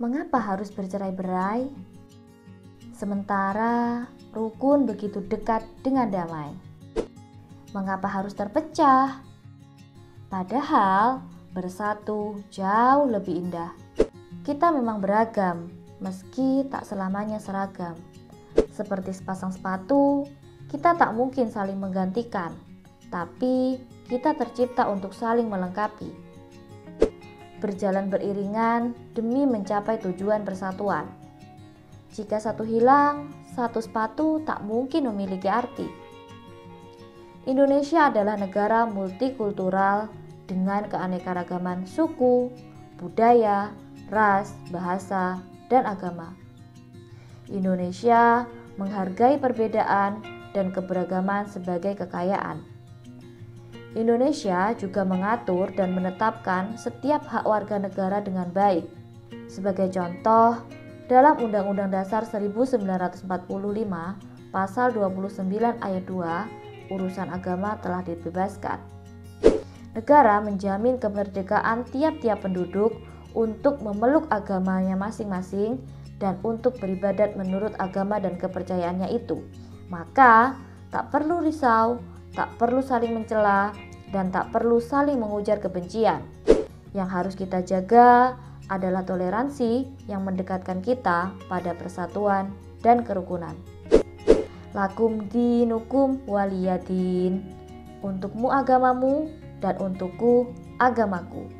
mengapa harus bercerai-berai? Sementara rukun begitu dekat dengan damai. Mengapa harus terpecah? Padahal bersatu jauh lebih indah. Kita memang beragam, meski tak selamanya seragam. Seperti sepasang sepatu, kita tak mungkin saling menggantikan, tapi kita tercipta untuk saling melengkapi. Berjalan beriringan demi mencapai tujuan persatuan. Jika satu hilang, satu sepatu tak mungkin memiliki arti. Indonesia adalah negara multikultural dengan keanekaragaman suku, budaya, ras, bahasa, dan agama. Indonesia menghargai perbedaan dan keberagaman sebagai kekayaan. Indonesia juga mengatur dan menetapkan setiap hak warga negara dengan baik. Sebagai contoh, dalam Undang-Undang Dasar 1945, Pasal 29 Ayat 2, urusan agama telah dibebaskan. Negara menjamin kemerdekaan tiap-tiap penduduk untuk memeluk agamanya masing-masing dan untuk beribadat menurut agama dan kepercayaannya itu. Maka, tak perlu risau, tak perlu saling mencela, dan tak perlu saling mengujar kebencian. Yang harus kita jaga adalah toleransi yang mendekatkan kita pada persatuan dan kerukunan. Lakum dinukum waliyadin. Untukmu agamamu dan untukku agamaku.